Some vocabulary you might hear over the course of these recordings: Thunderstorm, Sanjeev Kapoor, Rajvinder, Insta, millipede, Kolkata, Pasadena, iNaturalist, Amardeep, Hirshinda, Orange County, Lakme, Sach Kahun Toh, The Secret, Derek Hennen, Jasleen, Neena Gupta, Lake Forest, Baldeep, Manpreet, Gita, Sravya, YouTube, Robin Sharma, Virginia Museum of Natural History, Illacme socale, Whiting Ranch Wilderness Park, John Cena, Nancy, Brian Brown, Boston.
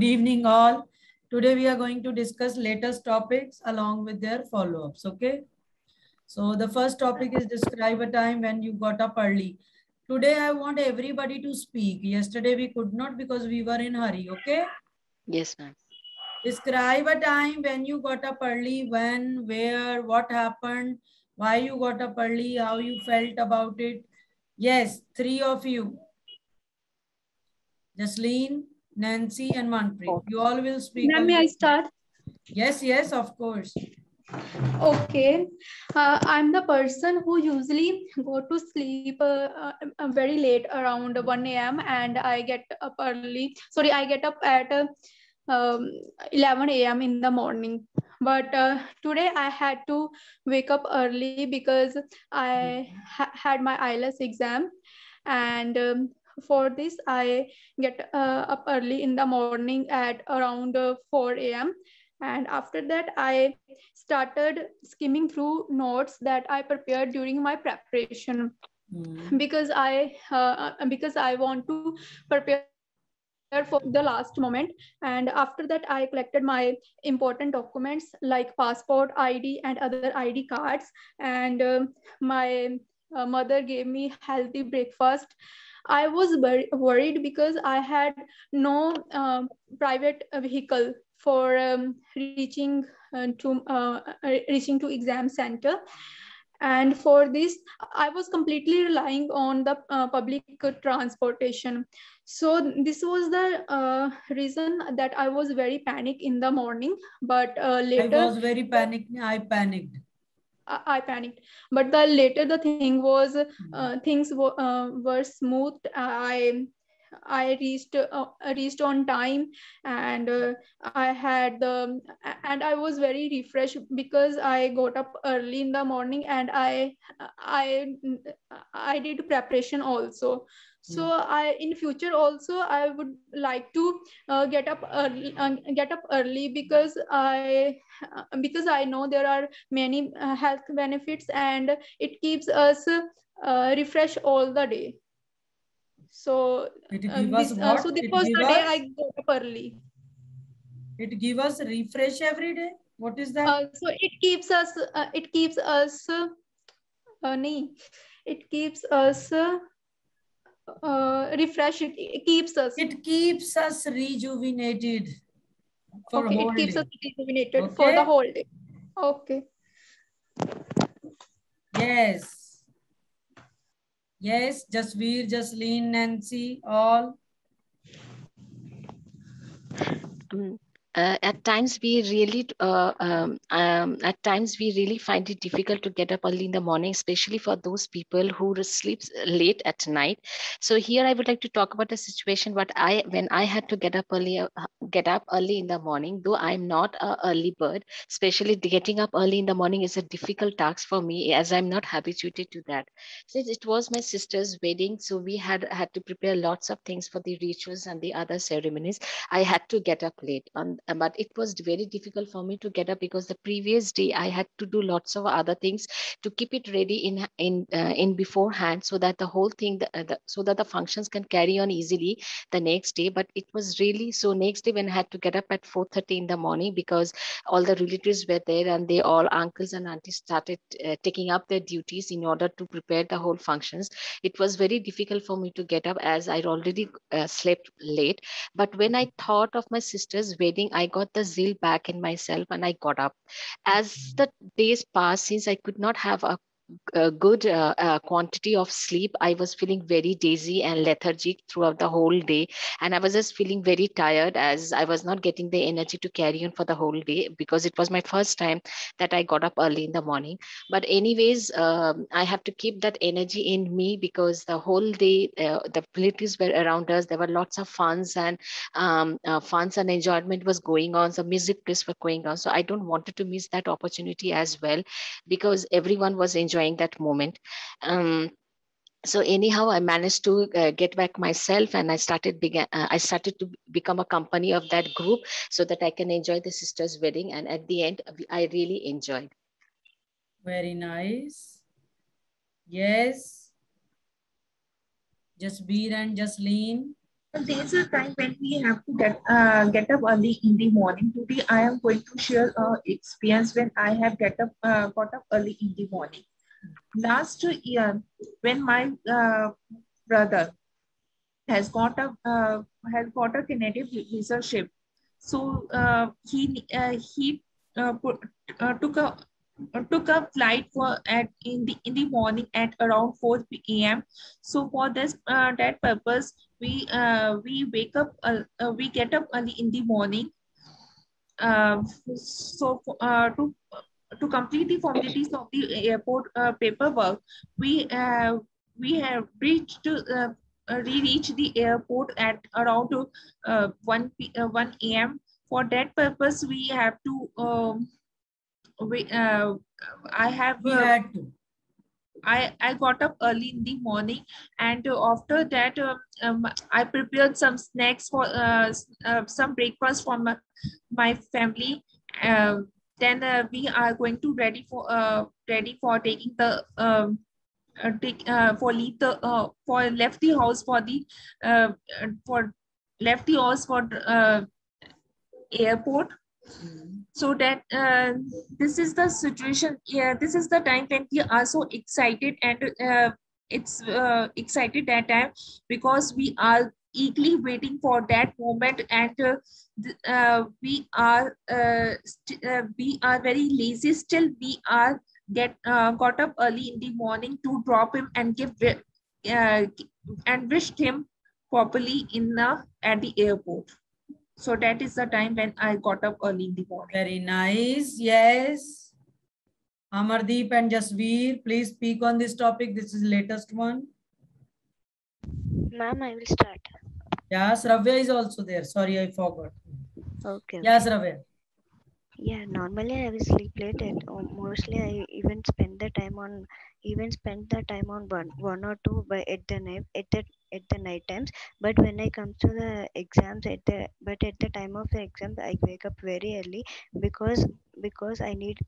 Good evening all. Today we are going to discuss latest topics along with their follow-ups. Okay. So the first topic is describe a time when you got up early. Today I want everybody to speak. Yesterday we could not because we were in hurry. Okay. Yes, ma'am. Describe a time when you got up early. When, where, what happened, why you got up early, how you felt about it. Yes, three of you. Jasleen, Nancy and Manpreet. You all will speak. Ma'am, may I start? Yes, yes, of course. Okay. I'm the person who usually go to sleep very late around 1 a.m. and I get up early. Sorry, I get up at 11 a.m. in the morning. But today I had to wake up early because I had my IELTS exam, and for this I get up early in the morning at around 4 a.m. and after that I started skimming through notes that I prepared during my preparation. Because I want to prepare for the last moment. And after that I collected my important documents like passport, ID and other ID cards, and my mother gave me healthy breakfast. I was very worried because I had no private vehicle for reaching to exam center, and for this I was completely relying on the public transportation. So this was the reason that I was very panicked in the morning. But later I was very panicked. I panicked, but the later the thing was things were smooth. I reached on time, and I was very refreshed because I got up early in the morning, and I did preparation also. So I in future also I would like to get up early because I know there are many health benefits, and it keeps us refresh all the day. So this was the day I got up early. It give us refresh every day. What is that? So it keeps us rejuvenated for the whole day. Okay. Yes. Yes, Jasvir, Jasleen, Nancy, all. At times we really find it difficult to get up early in the morning, especially for those people who sleeps late at night. So here I would like to talk about the situation when I had to get up early in the morning. Though I'm not an early bird, especially getting up early in the morning is a difficult task for me as I'm not habituated to that. Since it was my sister's wedding, so we had to prepare lots of things for the rituals and the other ceremonies. I had to get up late on. But it was very difficult for me to get up because the previous day I had to do lots of other things to keep it ready in beforehand, so that the whole thing so that the functions can carry on easily the next day. But it was really so next day when I had to get up at 4:30 in the morning because all the relatives were there and they all uncles and aunties started taking up their duties in order to prepare the whole functions. It was very difficult for me to get up as I already slept late. But when I thought of my sister's wedding, I got the zeal back in myself and I got up. As the days passed, since I could not have a good quantity of sleep, I was feeling very dizzy and lethargic throughout the whole day, and I was just feeling very tired as I was not getting the energy to carry on for the whole day because it was my first time that I got up early in the morning. But anyways, I have to keep that energy in me because the whole day the relatives were around us. There were lots of funs and enjoyment was going on. So music plays were going on, so I don't wanted to miss that opportunity as well because everyone was enjoying that moment. So anyhow, I managed to get back myself, and I started to become a company of that group so that I can enjoy the sister's wedding. And at the end, I really enjoyed. Very nice. Yes. Jasvir and Jasleen. There is a time when we have to get up early in the morning. Today I am going to share experience when I have got up early in the morning. Last year, when my brother has got a Canadian visa ship, so he took a flight in the morning at around 4 p.m. So for this that purpose, we get up early in the morning. To complete the formalities of the airport paperwork, we reached the airport at around 1 a.m. For that purpose, we have to. I got up early in the morning, and after that I prepared some snacks for some breakfast for my family. Then we are going to ready for taking the left the house for airport. So that this is the situation. Yeah, this is the time when we are so excited, and it's excited that time because we are eagerly waiting for that moment, and we are very lazy. Still, we are got up early in the morning to drop him and wished him properly at the airport. So that is the time when I got up early in the morning. Very nice. Yes. Amardeep and Jasvir, please speak on this topic. This is the latest one. Ma'am, I will start. Yeah, Sravya is also there. Sorry, I forgot. Okay. Yeah, Sravya. Yeah, normally I will sleep late, and mostly I even spend the time on one or two by at the night times. But when I come to the exams at the time of the exams, I wake up very early because I need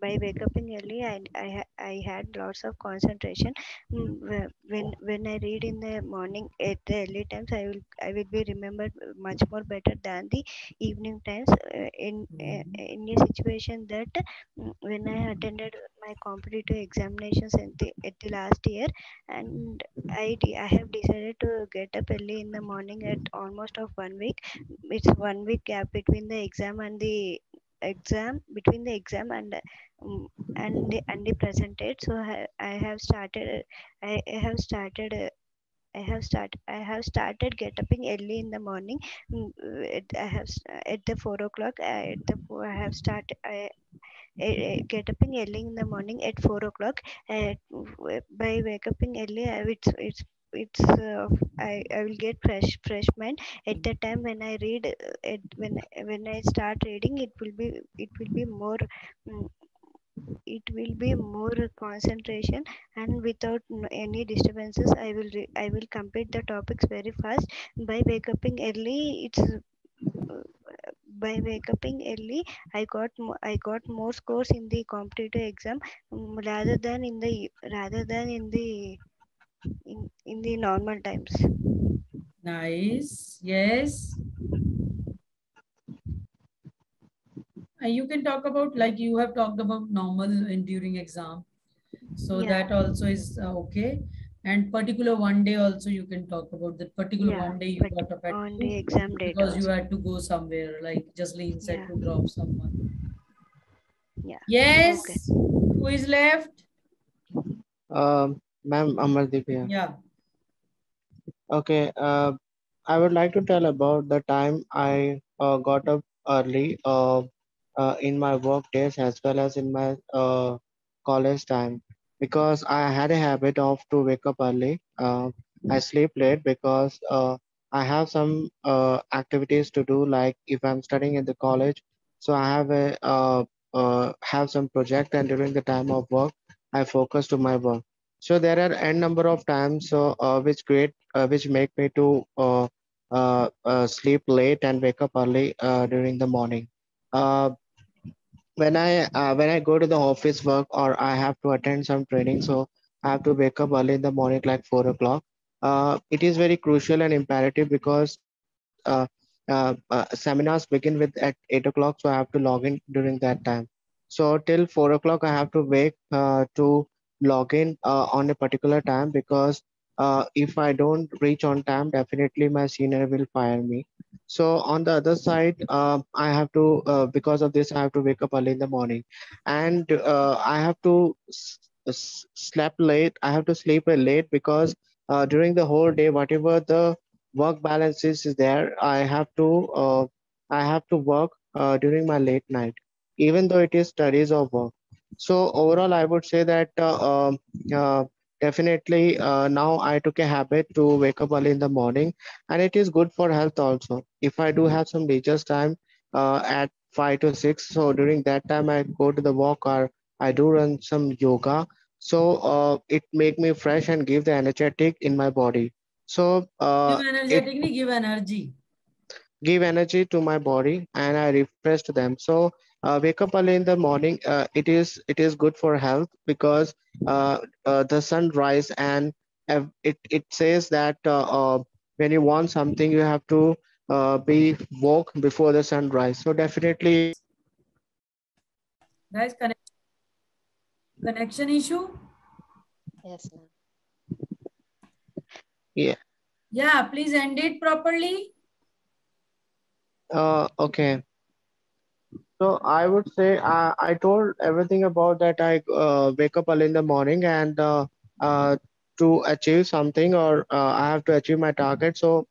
by wake up in early I had lots of concentration. When I read in the morning at the early times, I will be remembered much more better than the evening times. In a situation that when I attended my competitive examinations at the last year, and I have decided to get up early in the morning at almost of 1 week. It's 1 week gap between the exam and the present date. So I have started get up early in the morning. I get up early in the morning at 4 o'clock. By wake up early, I will get fresh mind. At the time when I read, when I start reading, it will be more concentration, and without any disturbances. I will complete the topics very fast. By wake up early, by waking early, I got more scores in the competitive exam rather than in the normal times. Nice. Yes. You can talk about, like you have talked about, normal and during exam. So yeah, that also is okay. And particular one day also you can talk about that particular one day you got up at on the exam date because also you had to go somewhere, like Jasleen said, to drop someone. Yeah. Yes. Okay. Who is left? Ma'am, Amardeep here. Yeah. Okay. I would like to tell about the time I got up early in my work days as well as in my college time. Because I had a habit of to wake up early. I sleep late because I have some activities to do. Like if I'm studying in the college, so I have a have some project, and during the time of work, I focus to my work. So there are n number of times which make me to sleep late and wake up early during the morning. When I go to the office work or I have to attend some training, so I have to wake up early in the morning, like 4 o'clock. it is very crucial and imperative because seminars begin with at 8 o'clock, so I have to log in during that time. So till 4 o'clock, I have to wait to log in on a particular time, because if I don't reach on time, definitely my senior will fire me. So on the other side, I have to, because of this, I have to wake up early in the morning, and I have to sleep late. I have to sleep late because during the whole day, whatever the work balance is there, I have to work during my late night, even though it is studies or work. So overall, I would say that definitely now I took a habit to wake up early in the morning, and it is good for health also. If I do have some leisure time at 5 to 6, so during that time I go to the walk or I do run some yoga. So it make me fresh and give the energetic in my body. So give energy to my body, and I refresh them. So wake up early in the morning. It is good for health because the sunrise, and it says that when you want something, you have to be woke before the sunrise. So definitely, guys, connection issue. Yes, ma'am. Yeah, please end it properly. Okay. So I would say I told everything about that. I wake up early in the morning, and to achieve something, or I have to achieve my target. So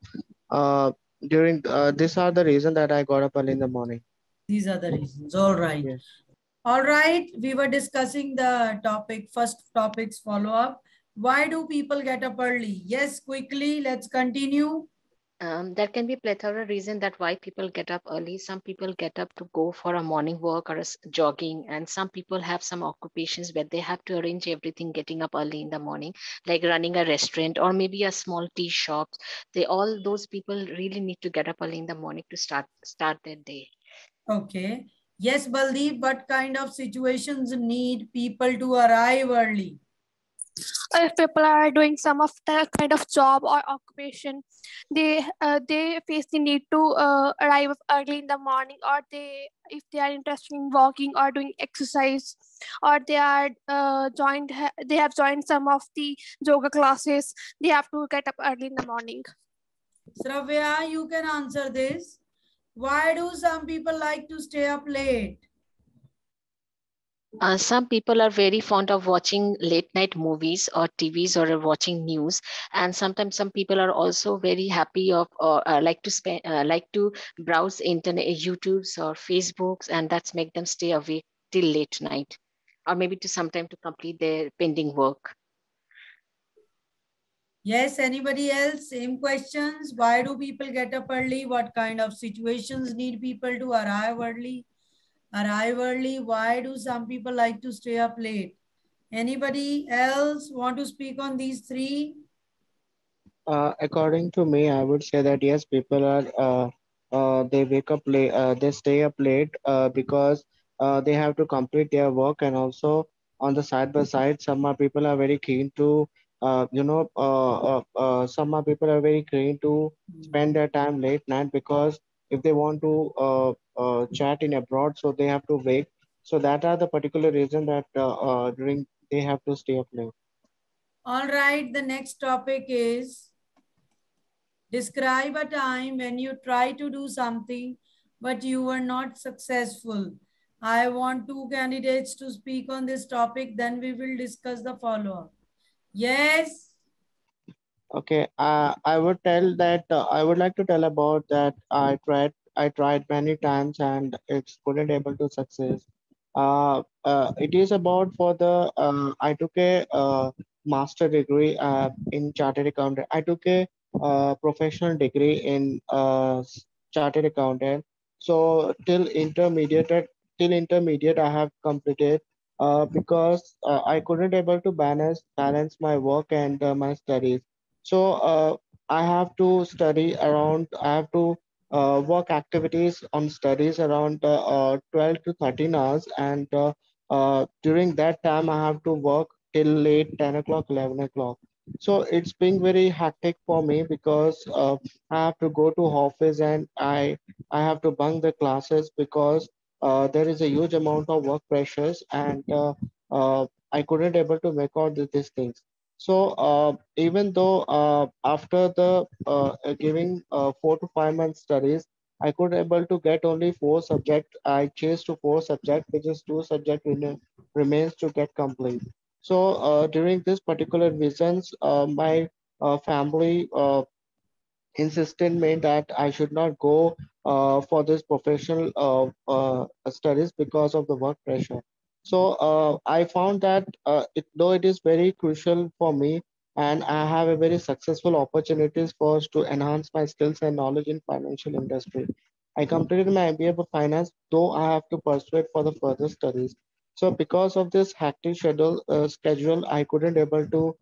during these are the reasons that I got up early in the morning. These are the reasons. All right. Yes. All right. We were discussing the topic. First topics follow up. Why do people get up early? Yes, quickly, let's continue. There can be plethora reason that why people get up early. Some people get up to go for a morning walk or a jogging, and some people have some occupations where they have to arrange everything getting up early in the morning, like running a restaurant or maybe a small tea shop. All those people really need to get up early in the morning to start their day. Okay. Yes, Baldeep, what kind of situations need people to arrive early? If people are doing some of the kind of job or occupation, they face the need to arrive early in the morning, or if they are interested in walking or doing exercise, or they have joined some of the yoga classes, they have to get up early in the morning. Sravya, you can answer this. Why do some people like to stay up late? Some people are very fond of watching late night movies or TVs or watching news, and sometimes some people are also very happy of like to browse internet, YouTubes or Facebooks, and that's make them stay awake till late night, or maybe to sometime to complete their pending work. Yes, anybody else? Same questions. Why do people get up early? What kind of situations need people to arrive early? Why do some people like to stay up late? Anybody else want to speak on these three? According to me, I would say that yes, people are they wake up late, they stay up late because they have to complete their work, and also on the side by side, some people are very keen to spend their time late night, because if they want to chat in abroad, so they have to wake. So that are the particular reason that they have to stay up late. All right. The next topic is describe a time when you try to do something but you were not successful. I want two candidates to speak on this topic. Then we will discuss the follow-up. Yes. Okay, I would like to tell about that I tried many times and it couldn't able to success. It is about for the I took a master degree in chartered accountant. I took a professional degree in chartered accountant. So till intermediate I have completed because I couldn't able to balance my work and my studies. So I have to study around, I have to work activities on studies around 12 to 13 hours. And during that time, I have to work till late 10 o'clock, 11 o'clock. So it's been very hectic for me because I have to go to office and I have to bunk the classes because there is a huge amount of work pressures and I couldn't able to make out these things. So even though after the giving 4 to 5 months studies, I could able to get only 4 subjects. I changed to 4 subjects, which is 2 subjects remains to get complete. So during this particular reasons, my family insisted me that I should not go for this professional studies because of the work pressure. So I found that though it is very crucial for me, and I have a very successful opportunities for us to enhance my skills and knowledge in financial industry. I completed my MBA for finance, though I have to pursue it for the further studies. So because of this hectic schedule, I couldn't able to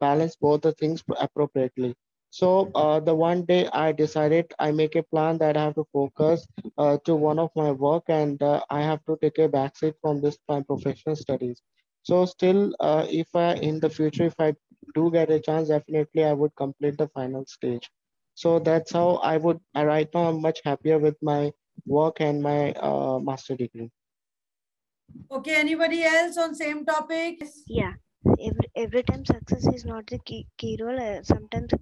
balance both the things appropriately. So the one day I decided I make a plan that I have to focus to one of my work and I have to take a backseat from this my professional studies. So still, if I in the future, if I do get a chance, definitely I would complete the final stage. So that's how I would, right now I'm much happier with my work and my master degree. Okay, anybody else on same topic? Yeah, every time success is not the key role. Sometimes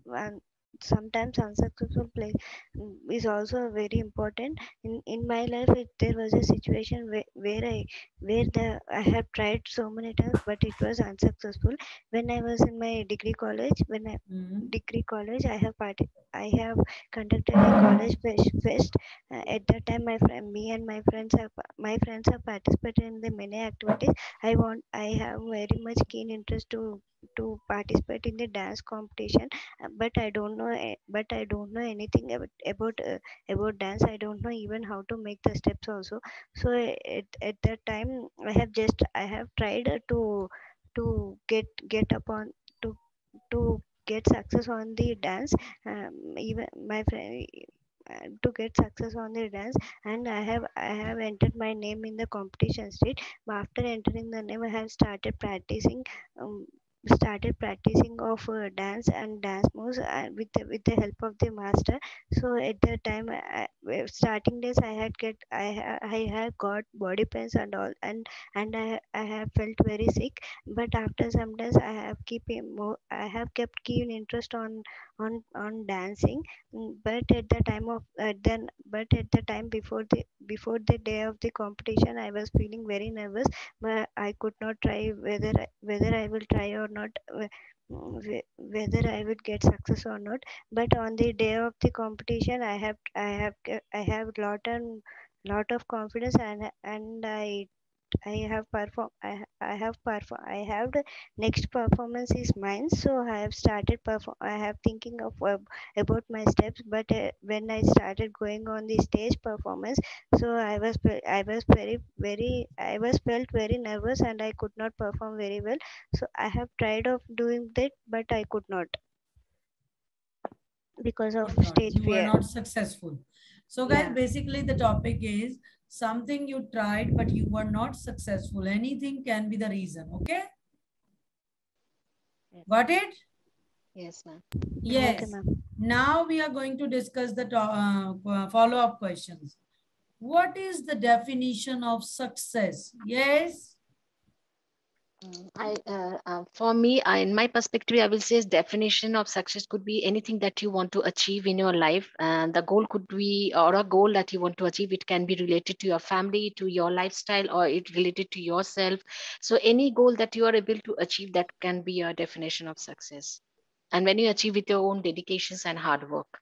unsuccessful play is also very important. In my life, there was a situation where I have tried so many times, but it was unsuccessful. When I was in my degree college, I have conducted a college fest. At that time, my friends have participated in the many activities. I have very much keen interest to participate in the dance competition, but I don't know anything about dance. I don't know even how to make the steps also. So at that time I have tried to get success on the dance, even my friend to get success on the dance, and I have entered my name in the competition state. After entering the name, I have started practicing of dance and dance moves with the help of the master. So at that time, starting days, I had got body pains and all, and I have felt very sick. But after some days, I have kept keen interest on dancing. But at the time before the day of the competition, I was feeling very nervous. But I could not try whether I will try or not, whether I would get success or not. But on the day of the competition, I have lot of confidence, and I have next performance is mine. So I have thinking of about my steps. But when I started going on the stage performance, so I felt very nervous, and I could not perform very well. So I have tried of doing that, but I could not because of stage fear. You were not successful. So guys, basically the topic is something you tried but you were not successful. Anything can be the reason. Okay, yeah. Got it? Yes, ma'am. Yes. Okay, ma'am. Now we are going to discuss the follow-up questions. What is the definition of success? Yes. For me, in my perspective, I will say definition of success could be anything that you want to achieve in your life, and the goal could be, or a goal that you want to achieve. It can be related to your family, to your lifestyle, or it related to yourself. So any goal that you are able to achieve, that can be your definition of success. And when you achieve with your own dedications and hard work.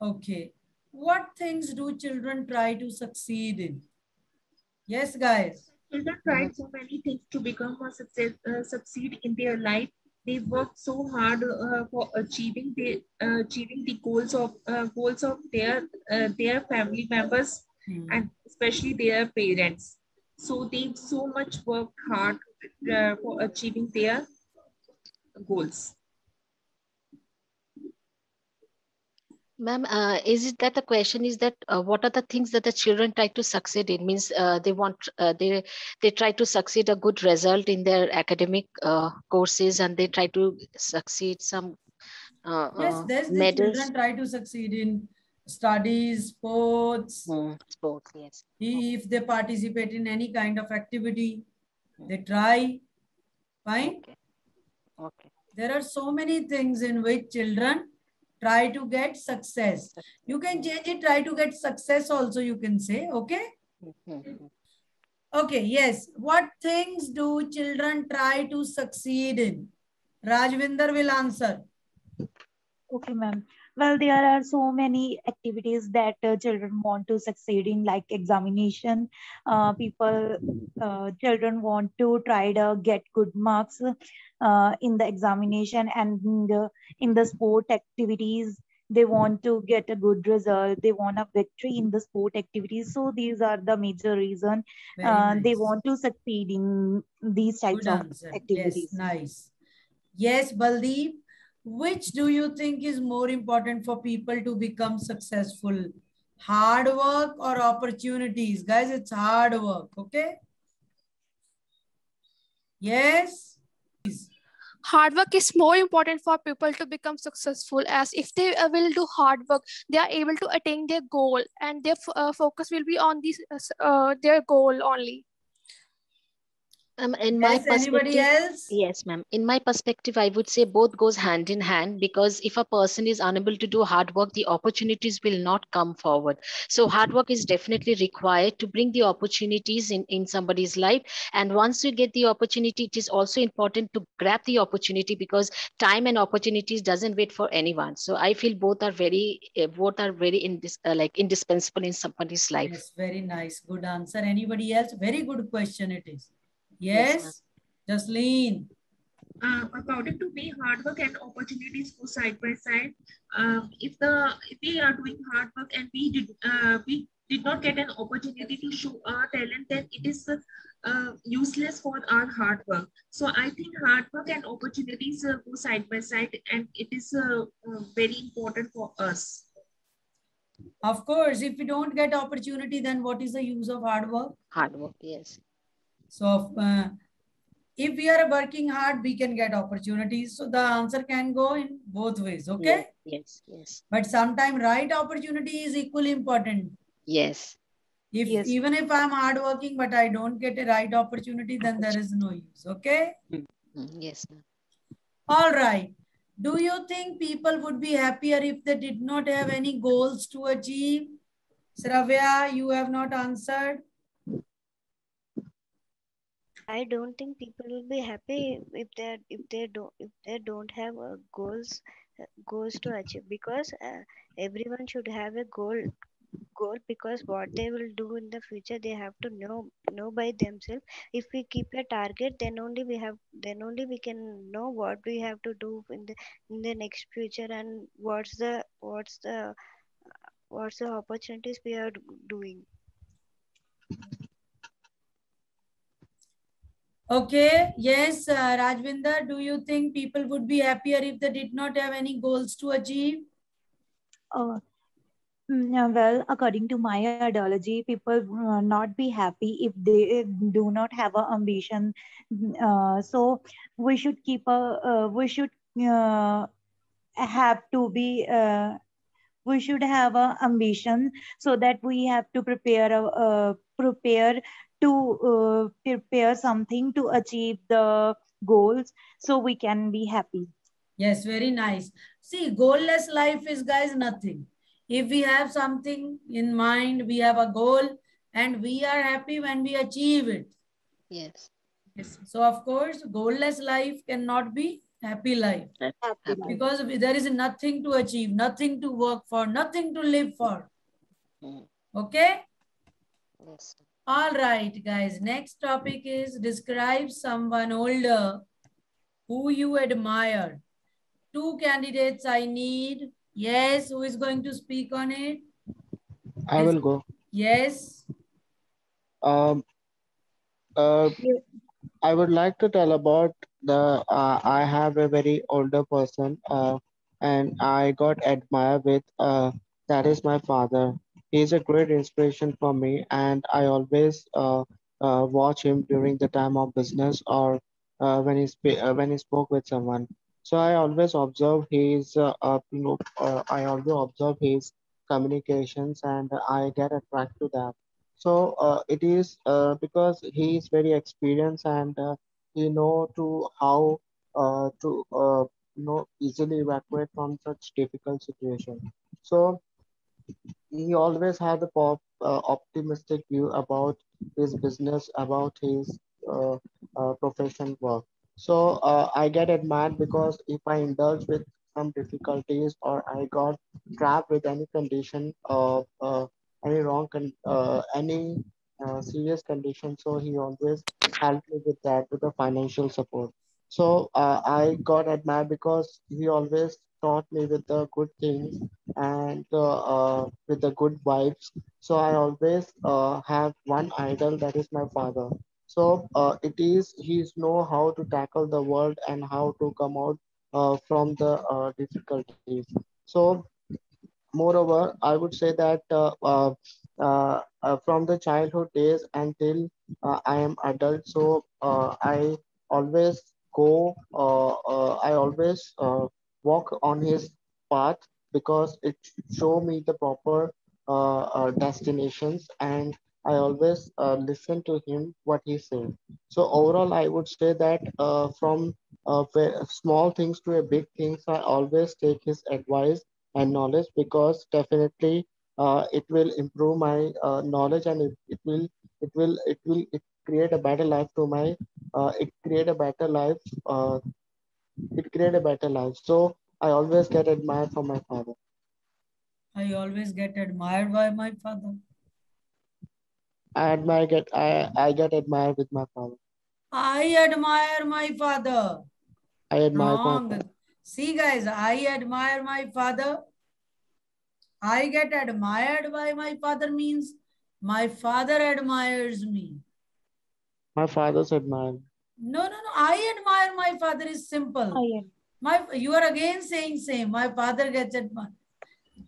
Okay. What things do children try to succeed in? Yes, guys. Children try so many things to become or succeed in their life. They work so hard for achieving the goals of their family members, and especially their parents. So they so much work hard for achieving their goals. Ma'am, is it that the question is that what are the things that the children try to succeed in? Means they want they try to succeed a good result in their academic courses, and they try to succeed some yes, there's the children try to succeed in studies, sports. Sports, yes. If they participate in any kind of activity, they try. Fine. Okay. Okay. There are so many things in which children try to get success. You can change it, try to get success also you can say, okay? Okay, yes. What things do children try to succeed in? Rajvinder will answer. Okay, ma'am. Well, there are so many activities that children want to succeed in, like examination. Children want to try to get good marks in the examination, and in the sport activities, they want to get a good result. They want a victory in the sport activities. So these are the major reason nice. They want to succeed in these types good of answer. Activities. Yes, nice. Yes, Baldeep. Which do you think is more important for people to become successful? Hard work or opportunities? Guys, it's hard work, okay? Yes? Hard work is more important for people to become successful, as if they will do hard work, they are able to attain their goal, and their focus will be on these, their goal only. In my perspective, else? Yes, ma'am. In my perspective, I would say both goes hand in hand, because if a person is unable to do hard work, the opportunities will not come forward. So hard work is definitely required to bring the opportunities in somebody's life. And once you get the opportunity, it is also important to grab the opportunity, because time and opportunities doesn't wait for anyone. So I feel both are very indispensable in somebody's life. Yes, very nice. Good answer. Anybody else? Very good question it is. Yes, Jasleen. According to me, hard work and opportunities go side by side. If we are doing hard work and we did not get an opportunity to show our talent, then it is useless for our hard work. So I think hard work and opportunities go side by side, and it is very important for us. Of course, if we don't get opportunity, then what is the use of hard work? Hard work, yes. So if we are working hard, we can get opportunities. So the answer can go in both ways. Okay. Yes. Yes. But sometimes right opportunity is equally important. Yes. Even if I'm hardworking, but I don't get a right opportunity, then there is no use. Okay. Yes. All right. Do you think people would be happier if they did not have any goals to achieve? Sravya, you have not answered. I don't think people will be happy if they don't have goals to achieve, because everyone should have a goal, because what they will do in the future they have to know by themselves. If we keep a target, then only we can know what we have to do in the next future, and what's the opportunities we are doing. Okay, yes, Rajvinder, do you think people would be happier if they did not have any goals to achieve? Well, according to my ideology, people will not be happy if they do not have an ambition. So we should have an ambition, so that we have to prepare something to achieve the goals, so we can be happy. Yes, very nice. See, goalless life is, guys, nothing. If we have something in mind, we have a goal, and we are happy when we achieve it. Yes. Yes. So, of course, goalless life cannot be happy life. Happy because life. There is nothing to achieve, nothing to work for, nothing to live for. Okay? Yes. All right, guys. Next topic is describe someone older who you admire. Two candidates I need. Yes, who is going to speak on it? I will go. Yes. I would like to tell about I have a very older person. and I got admired with, that is my father. He is a great inspiration for me, and I always watch him during the time of business or when he spoke with someone. So I always observe his communications, and I get attracted to that. So it is because he is very experienced, and he know to how to easily evacuate from such difficult situation. So he always had a optimistic view about his business, about his profession work. So I get admired because if I indulge with some difficulties or I got trapped with any condition of serious condition, so he always helped me with that, with the financial support. So I got admired because he always taught me with the good things and with the good vibes. So I always have one idol, that is my father. So he know how to tackle the world and how to come out from the difficulties. So moreover, I would say that from the childhood days until I am adult, so I always walk on his path because it showed me the proper destinations, and I always listen to him, what he said. So overall, I would say that from small things to a big things, I always take his advice and knowledge, because definitely it will improve my knowledge, and it create a better life to my it create a better life. So I always get admired from my father. I always get admired by my father. I get admired with my father. I admire my father. I admire my father. See guys, I admire my father. I get admired by my father means my father admires me. My father's admired. No. I admire my father is simple. You are again saying same. My father gets admired.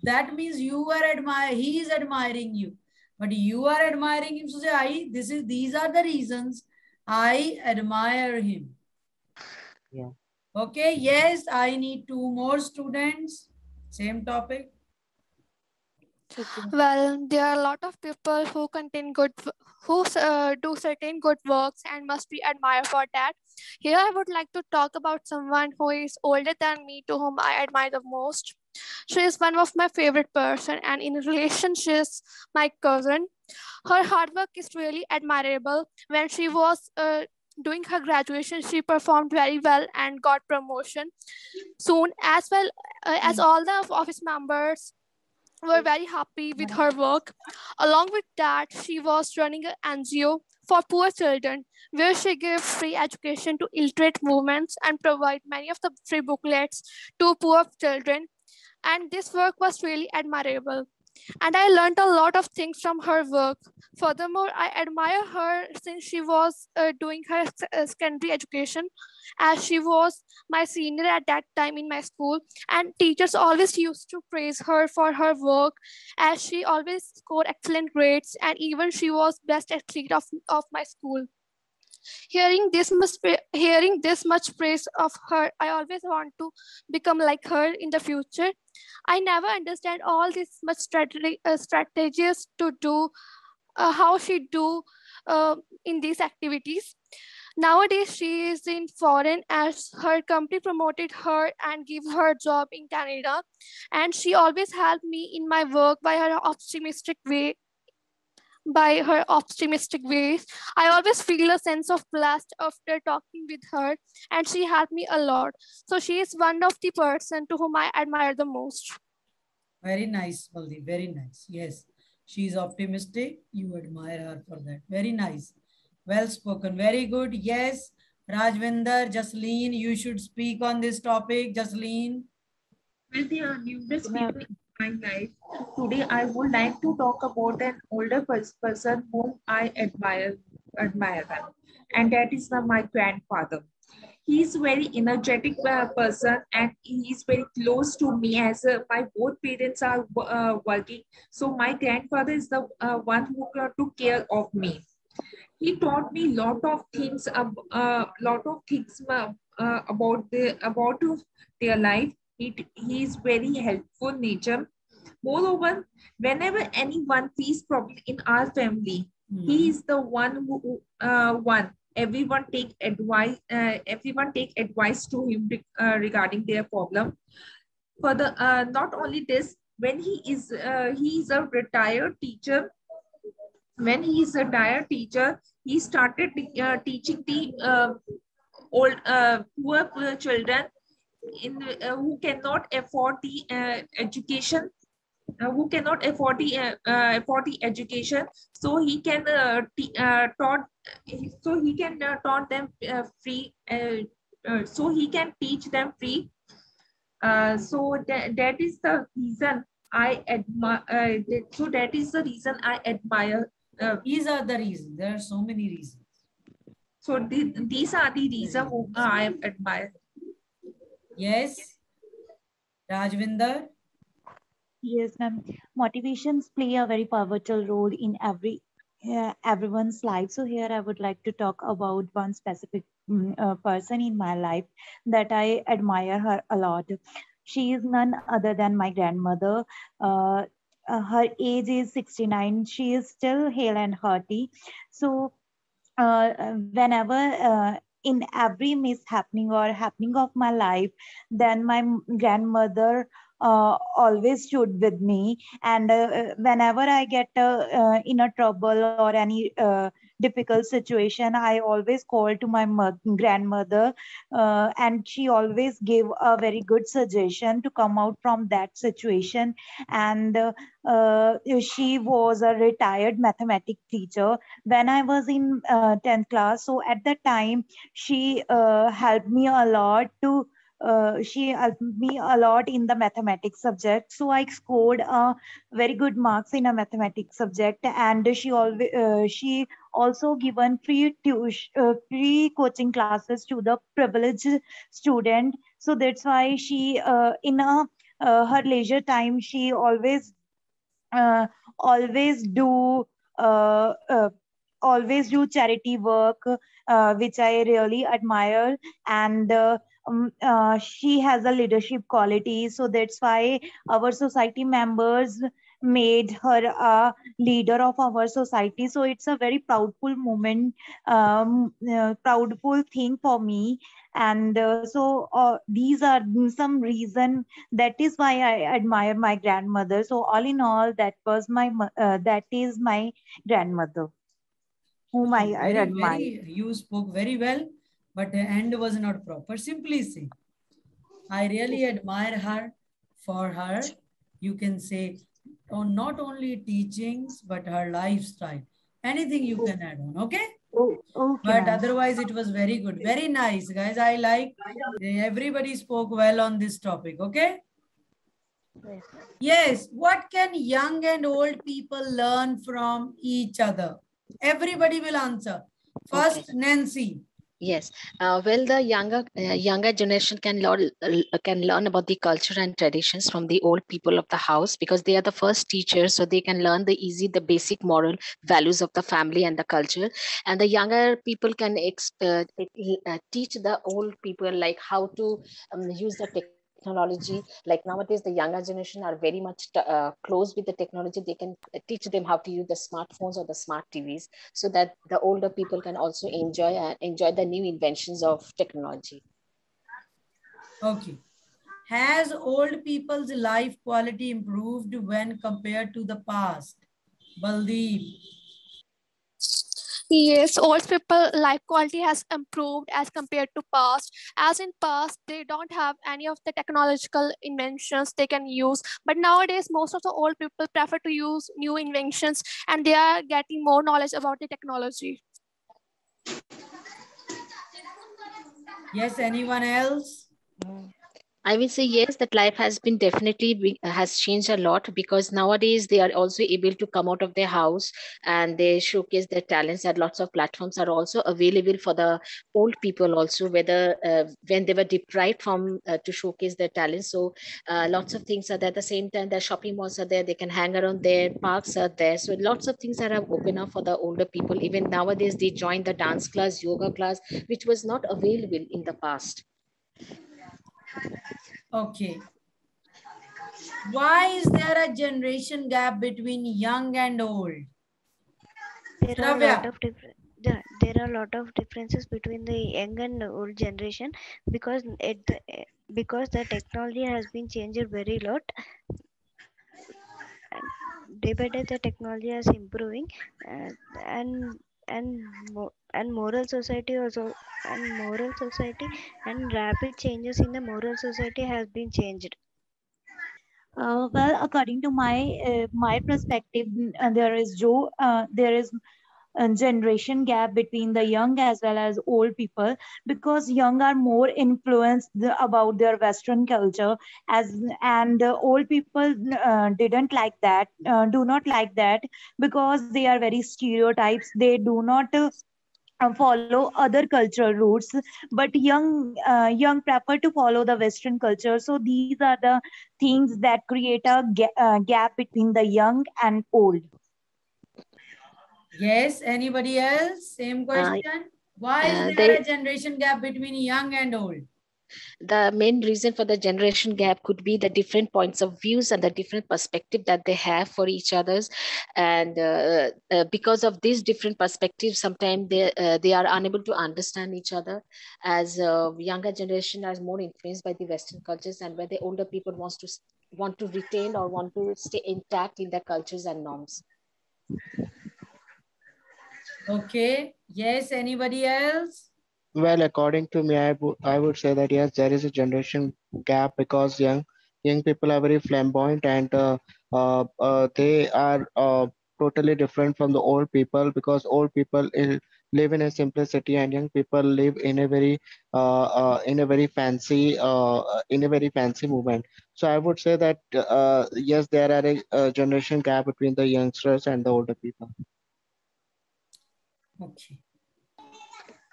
That means you are admired. He is admiring you. But you are admiring him, so say these are the reasons I admire him. Yeah. Okay, yes, I need 2 more students. Same topic. Well, there are a lot of people who do certain good works and must be admired for that. Here I would like to talk about someone who is older than me, to whom I admire the most. She is one of my favorite person, and in relation she is my cousin. Her hard work is really admirable. When she was doing her graduation, she performed very well and got promotion soon, as well as all the office members were very happy with her work. Along with that, she was running an NGO for poor children, where she gave free education to illiterate movements and provide many of the free booklets to poor children. And this work was really admirable. And I learned a lot of things from her work. Furthermore, I admire her since she was doing her secondary education, as she was my senior at that time in my school. And teachers always used to praise her for her work, as she always scored excellent grades, and even she was best athlete of my school. Hearing this much praise of her, I always want to become like her in the future. I never understand all this much strategies to do, how she do in these activities. Nowadays, she is in foreign as her company promoted her and gave her a job in Canada. And she always helped me in my work by her optimistic ways. I always feel a sense of blast after talking with her, and she helped me a lot. So she is one of the person to whom I admire the most. Very nice, Baldeep, very nice. Yes, she is optimistic. You admire her for that. Very nice. Well spoken, very good. Yes, Rajvinder, Jasleen, you should speak on this topic, Jasleen. Well, there are numerous people my life. Today, I would like to talk about an older person whom I admire, and that is my grandfather. he is very energetic person and he is very close to me as my both parents are working. So my grandfather is the one who took care of me. He taught me lot of things about their life. He is very helpful nature. Moreover, whenever anyone feels problem in our family, he is the one who everyone take advice to him regarding their problem. For the not only this, when he is a retired teacher. When he is a retired teacher, he started teaching the poor children who cannot afford the education. So he can taught them free. So he can teach them free. So that is the reason I admire. So that is the reason I admire. These are the reasons. There are so many reasons. So these are the reasons who I admire. Yes, Rajvinder. Yes, ma'am. Motivations play a very pivotal role in everyone's life. So here I would like to talk about one specific person in my life that I admire her a lot. She is none other than my grandmother. Her age is 69. She is still hale and hearty. So whenever in every mishappening or happening of my life, then my grandmother always stood with me. And whenever I get in a trouble or any difficult situation, I always call to my grandmother and she always gave a very good suggestion to come out from that situation. And she was a retired mathematics teacher when I was in 10th class. So at that time, she helped me a lot to she helped me a lot in the mathematics subject. So I scored very good marks in a mathematics subject, and she also given free coaching classes to the privileged student. So that's why she in her leisure time she always do charity work, which I really admire. And she has a leadership quality, so that's why our society members made her a leader of our society. So it's a very proudful moment, proudful thing for me. And so these are some reason that is why I admire my grandmother. So all in all, that is my grandmother, whom I admire. You spoke very well, but the end was not proper. Simply say, I really admire her for her, you can say, on not only teachings, but her lifestyle. Anything you can add on, okay? Oh, okay. But otherwise, it was very good. Very nice, guys. I like everybody spoke well on this topic, okay? Yes. What can young and old people learn from each other? Everybody will answer. First, okay. Nancy. Yes, well, the younger generation can learn about the culture and traditions from the old people of the house, because they are the first teachers, so they can learn the basic moral values of the family and the culture. And the younger people can teach the old people like how to use the technology. Like nowadays, the younger generation are very much close with the technology. They can teach them how to use the smartphones or the smart TVs, so that the older people can also enjoy the new inventions of technology. Okay. Has old people's life quality improved when compared to the past? Baldeep. Yes, old people life quality has improved as compared to past. As in past, they don't have any of the technological inventions they can use. But nowadays, most of the old people prefer to use new inventions, and they are getting more knowledge about the technology. Yes, anyone else? I will say yes, that life has been definitely has changed a lot, because nowadays they are also able to come out of their house and they showcase their talents, and lots of platforms are also available for the old people also, whether when they were deprived from to showcase their talents. So lots of things are there. At the same time, their shopping malls are there, they can hang around there, parks are there. So lots of things are open up for the older people. Even nowadays, they join the dance class, yoga class, which was not available in the past. Okay. Why is there a generation gap between young and old? There are a lot of differences between the young and old generation, because the technology has been changed very lot. Day by day, the technology is improving, and moral society and rapid changes in the moral society has been changed. Well, according to my my perspective, there is a generation gap between the young as well as old people, because young are more influenced about their Western culture, and old people didn't like that, do not like that, because they are very stereotypes. They do not follow other cultural roots, but young prefer to follow the Western culture. So these are the things that create a gap between the young and old. Yes, anybody else? Same question. Why is there a generation gap between young and old? The main reason for the generation gap could be the different points of views and the different perspective that they have for each others, and because of these different perspectives, sometimes they are unable to understand each other, as younger generation are more influenced by the Western cultures, and where the older people want to retain or want to stay intact in their cultures and norms. Okay. Yes, anybody else? Well, according to me, I would say that yes, there is a generation gap, because young people are very flamboyant, and they are totally different from the old people, because old people live in a simplicity, and young people live in a very fancy movement. So I would say that yes, there are a generation gap between the youngsters and the older people. Okay.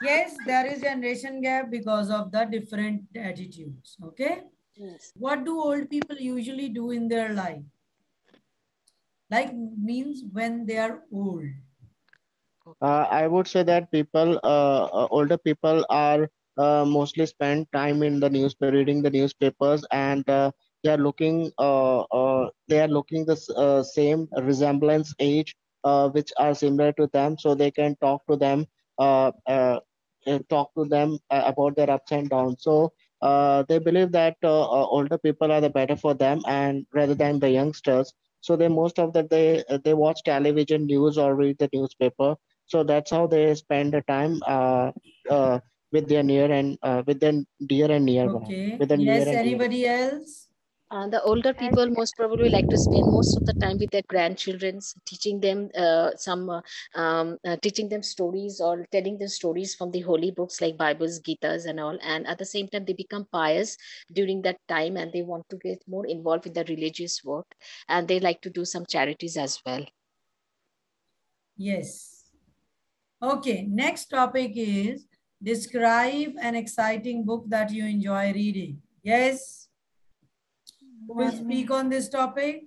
Yes, there is generation gap because of the different attitudes. Okay. Yes. What do old people usually do in their life? Like, means when they are old. I would say that older people are mostly spend time in the news, reading the newspapers, and they are looking the same resemblance age, which are similar to them, so they can talk to them about their ups and downs. So they believe that older people are the better for them, and rather than the youngsters. So they most of the time they watch television news or read the newspaper. So that's how they spend the time with their dear and nearby. Okay. Yes. Anybody else? The older people most probably like to spend most of the time with their grandchildren, teaching them stories, or telling them stories from the holy books like Bibles, Gitas and all. And at the same time, they become pious during that time, and they want to get more involved with the religious work, and they like to do some charities as well. Yes. Okay. Next topic is describe an exciting book that you enjoy reading. Yes. Who will speak on this topic?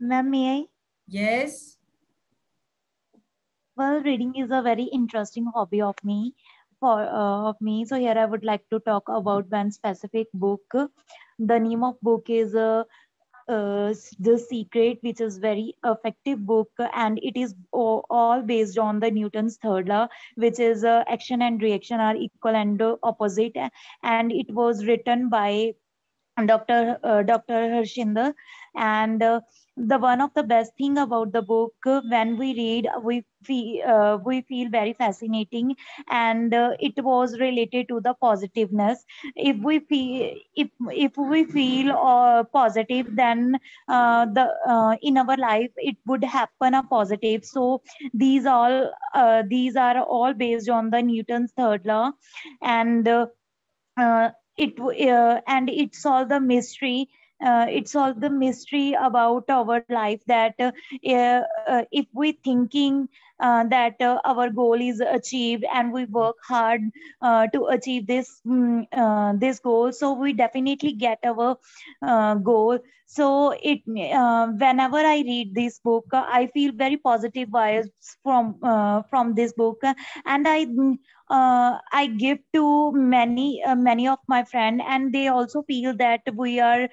Ma'am, may I? Yes. Well, reading is a very interesting hobby of me. So here I would like to talk about one specific book. The name of book is The Secret, which is very effective book, and it is all based on the Newton's third law, which is action and reaction are equal and opposite. And it was written by Dr. Hirshinda, and the one of the best thing about the book, when we read, we feel very fascinating, and it was related to the positiveness. If we feel positive, then in our life it would happen a positive. So these are all based on the Newton's third law, and it solved the mystery. It solved the mystery about our life, that if we thinking that our goal is achieved and we work hard to achieve this this goal, so we definitely get our goal. So it whenever I read this book, I feel very positive vibes from this book, and I give to many of my friends, and they also feel that we are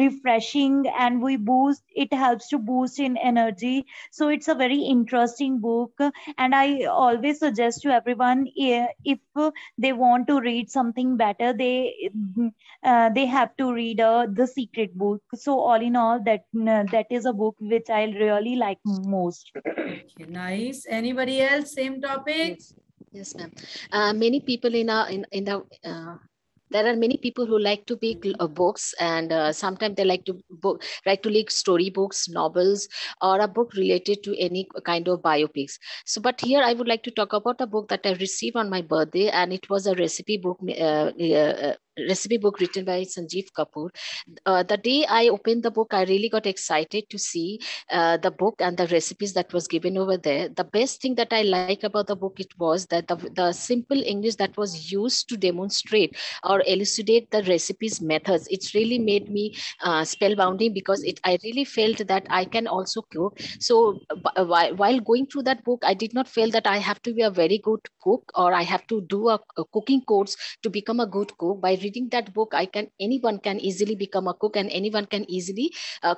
refreshing and we boost. It helps to boost in energy. So it's a very interesting book, and I always suggest to everyone, if they want to read something better, they have to read The Secret book. So all in all, that is a book which I really like most. Nice. Anybody else? Same topic. Yes. Yes, ma'am. Many people there are many people who like to pick books, and sometimes they like to write to like story books, novels, or a book related to any kind of biopics. So, but here I would like to talk about a book that I received on my birthday, and it was a recipe book written by Sanjeev Kapoor. The day I opened the book, I really got excited to see the book and the recipes that was given over there. The best thing that I like about the book, it was that the simple English that was used to demonstrate or elucidate the recipes methods. It's really made me spellbounding, because I really felt that I can also cook. So while going through that book, I did not feel that I have to be a very good cook or I have to do a cooking course to become a good cook. By reading that book, anyone can easily become a cook, and anyone can easily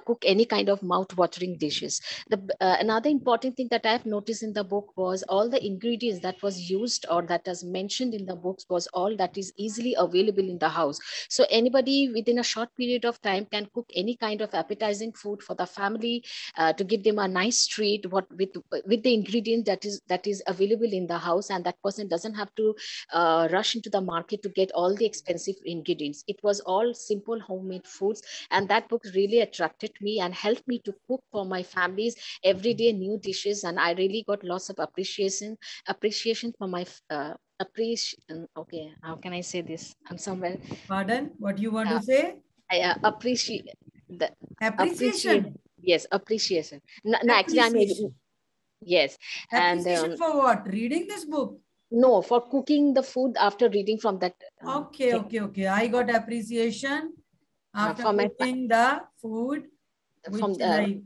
cook any kind of mouth-watering dishes. Another important thing that I have noticed in the book was all the ingredients that was used or that was mentioned in the books was all that is easily available in the house. So anybody within a short period of time can cook any kind of appetizing food for the family to give them a nice treat with the ingredient that is available in the house, and that person doesn't have to rush into the market to get all the expensive ingredients. It was all simple homemade foods, and that book really attracted me and helped me to cook for my families every day new dishes, and I really got lots of appreciation for my appreciation. Okay, how can I say this? I'm somewhere. Pardon? What do you want to say? I appreciate the appreciation. Yes, appreciation. No, actually, I mean, yes. Appreciation and for what? Reading this book. No, for cooking the food after reading from that. Okay. I got appreciation after cooking the food from the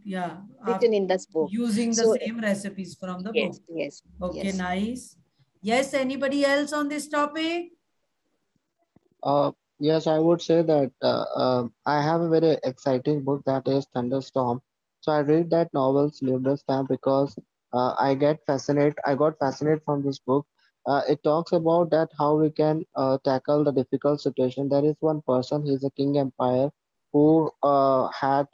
written in this book, using the same recipes from the book. Yes. Okay, yes. Nice. Yes. Anybody else on this topic? Yes, I would say that I have a very exciting book, that is Thunderstorm. So I read that novel numerous times because I got fascinated from this book. It talks about that how we can tackle the difficult situation. There is one person, he's a king empire who had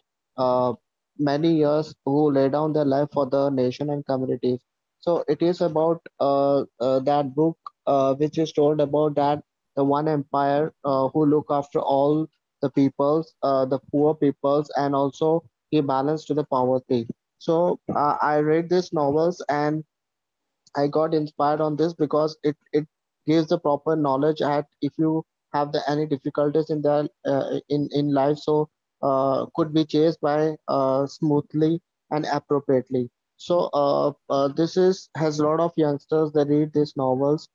many years who lay down their life for the nation and communities. So it is about that book which is told about that the one empire who look after all the peoples, the poor peoples, and also he balanced to the poverty. So I read these novels and I got inspired on this because it gives the proper knowledge at if you have any difficulties in the in life, so could be chased by smoothly and appropriately. So this has a lot of youngsters that read these novels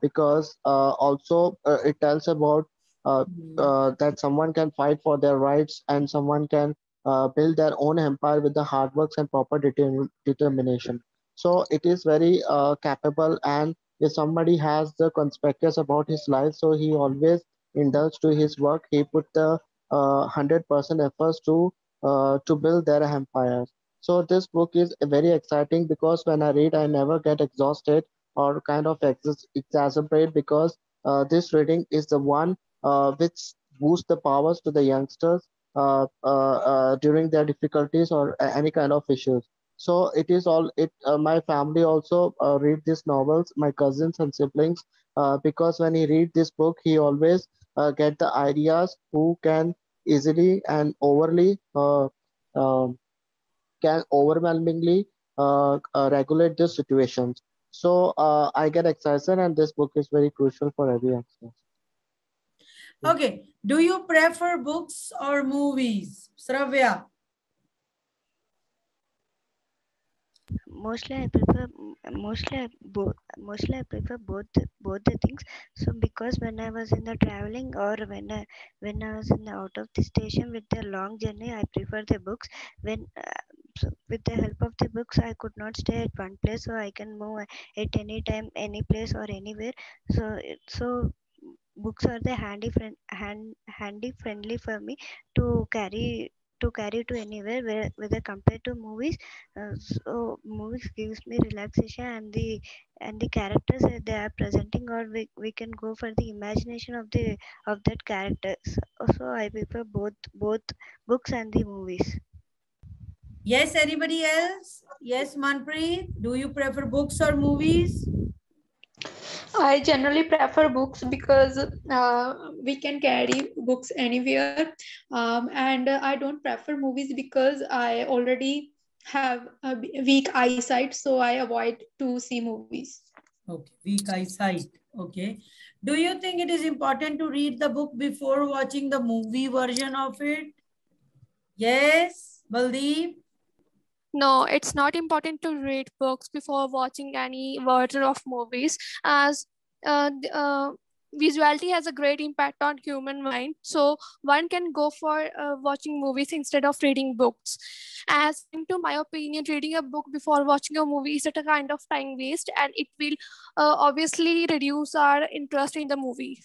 because also it tells about that someone can fight for their rights and someone can build their own empire with the hard works and proper determination. So it is very capable, and if somebody has the conspicuous about his life, so he always indulges to his work. He put the 100% efforts to build their empire. So this book is very exciting because when I read, I never get exhausted or kind of exacerbate, because this reading is the one which boosts the powers to the youngsters during their difficulties or any kind of issues. So it is all. My family also read these novels, my cousins and siblings, because when he read this book, he always get the ideas who can easily and overwhelmingly regulate the situations. So I get excited, and this book is very crucial for everyone. Okay. Do you prefer books or movies, Sravya? Mostly I prefer both the things. So because when I was in the traveling or when I was in the out of the station with the long journey, I prefer the books. When so with the help of the books, I could not stay at one place, so I can move at any time, any place or anywhere. So books are the handy friendly for me to carry to anywhere, whether compared to movies. So movies gives me relaxation, and the characters that they are presenting, or we can go for the imagination of that character. So I prefer both books and the movies. Yes, anybody else? Yes, Manpreet, do you prefer books or movies? I generally prefer books because we can carry books anywhere, and I don't prefer movies because I already have a weak eyesight, so I avoid to see movies. Okay, weak eyesight. Okay. Do you think it is important to read the book before watching the movie version of it? Yes, Baldeep? No, it's not important to read books before watching any version of movies, as visuality has a great impact on human mind. So one can go for watching movies instead of reading books. As into my opinion, reading a book before watching a movie is a kind of time waste, and it will obviously reduce our interest in the movie.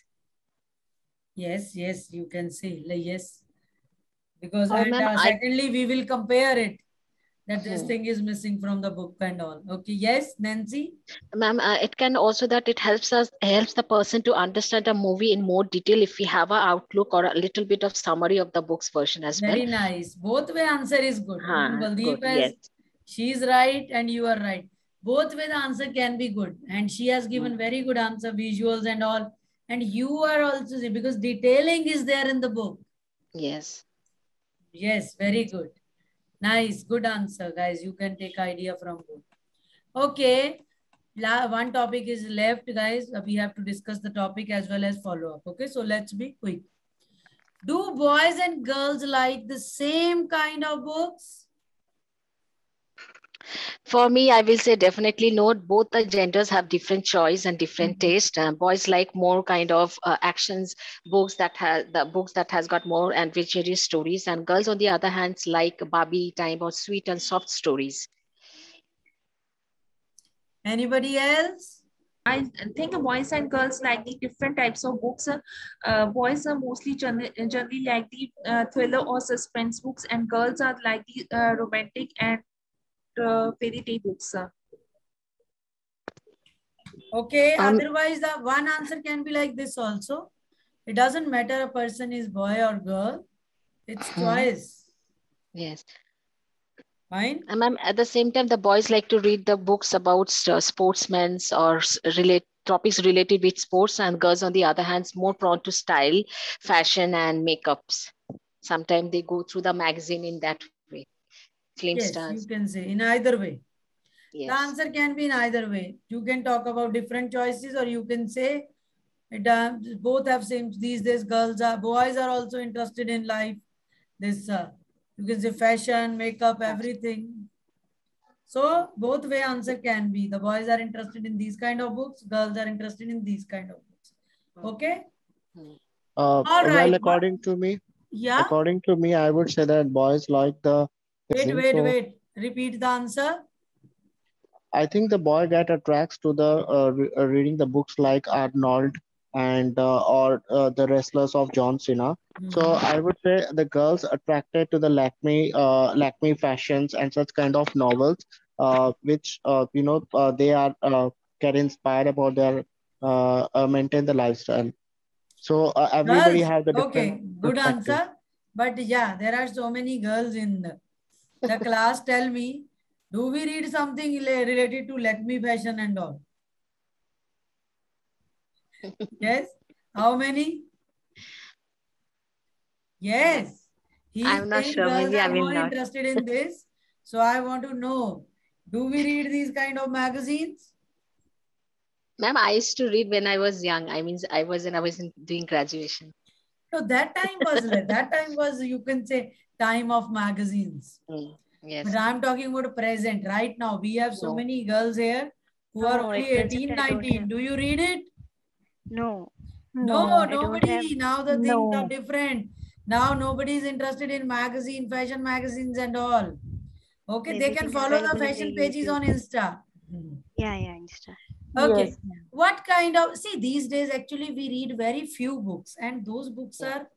Yes, you can say like, yes, because secondly we will compare it. That this thing is missing from the book and all. Okay, yes, Nancy? Ma'am, it can also that it helps the person to understand a movie in more detail if we have an outlook or a little bit of summary of the book's version as well. Very nice. Both way answer is good. Baldeep has, yes. She is right and you are right. Both way the answer can be good. And she has given very good answer, visuals and all. And you are also, because detailing is there in the book. Yes. Yes, very good. Nice, good answer, guys. You can take idea from book. Okay, one topic is left, guys. We have to discuss the topic as well as follow up. Okay, so let's be quick. Do boys and girls like the same kind of books? For me, I will say definitely no. Both the genders have different choice and different taste. Boys like more kind of actions books that has got more adventurous stories, and girls on the other hand like Barbie time or sweet and soft stories. Anybody else? I think boys and girls like the different types of books. Boys are mostly generally like the thriller or suspense books, and girls are like the romantic and fairy tale books. Okay, otherwise the one answer can be like this also. It doesn't matter a person is boy or girl, it's choice. Yes. Fine. And at the same time, the boys like to read the books about sportsmen or topics related with sports, and girls on the other hand more prone to style, fashion and makeups. Sometimes they go through the magazine in that way. Yes, stars. You can say in either way. Yes. The answer can be in either way. You can talk about different choices, or you can say it, both have same. These days, boys are also interested in life. This you can say fashion, makeup, everything. So both way answer can be. The boys are interested in these kind of books. Girls are interested in these kind of books. Okay. All right. Well, according to me, I would say that boys like the. Wait. Repeat the answer. I think the boy that attracts to the reading the books like Arnold and or the Wrestlers of John Cena. So I would say the girls attracted to the Lakme fashions and such kind of novels, which they are get inspired about their maintain the lifestyle. So everybody has the different. Good answer, but yeah, there are so many girls in the class. Tell me, do we read something related to Lakme fashion and all? Yes. How many? Yes. I'm not sure. Maybe I'm more interested in this. So I want to know, do we read these kind of magazines? Ma'am, I used to read when I was young. I mean, I was doing graduation. No, that time was that time was, you can say, time of magazines. Yes. But I'm talking about present. Right now, we have so many girls here who are only 18, 19. Do you read it? No. No, nobody. Now the things are different. Now nobody is interested in magazine, fashion magazines and all. Okay, they can follow the fashion pages on Insta. Insta. Okay, yes. What kind of, see, these days actually we read very few books, and those books are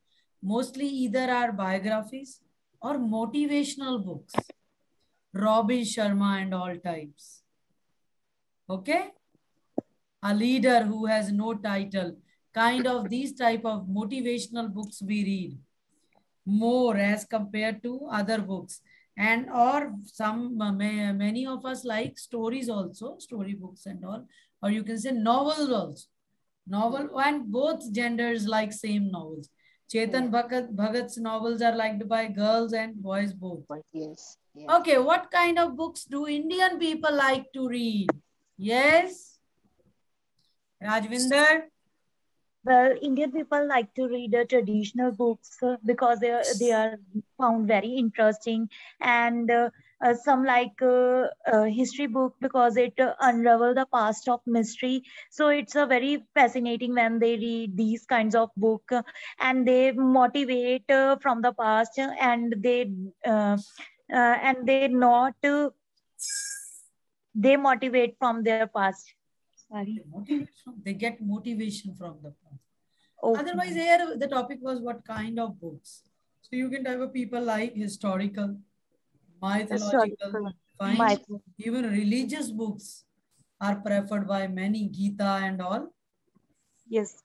mostly either our biographies or motivational books. Robin Sharma and all types. Okay, a leader who has no title. Kind of these type of motivational books we read more as compared to other books. And or some, many of us like stories also, story books and all, or you can say novels also. Novel, and both genders like same novels. Chetan Bhagat's novels are liked by girls and boys both. Yes, yes. Okay, what kind of books do Indian people like to read? Yes, Rajvinder? Well, Indian people like to read traditional books because they are found very interesting, and some like history book because it unravel the past of mystery. So it's a very fascinating when they read these kinds of book, and they motivate from the past, and they not they motivate from their past. They get motivation from the past. Okay. Otherwise, here the topic was what kind of books. So you can type of people like historical, mythological, even religious books are preferred by many, Gita and all. Yes.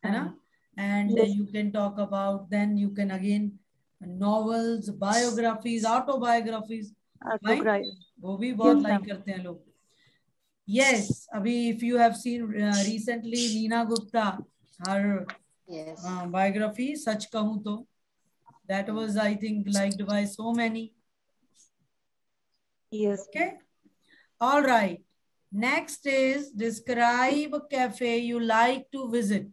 And you can talk about, then you can again, novels, biographies, autobiographies. Yes, Abhi, if you have seen recently Neena Gupta, her biography, Sach Kahun Toh, that was, I think, liked by so many. Yes. Okay. All right. Next is describe a cafe you like to visit.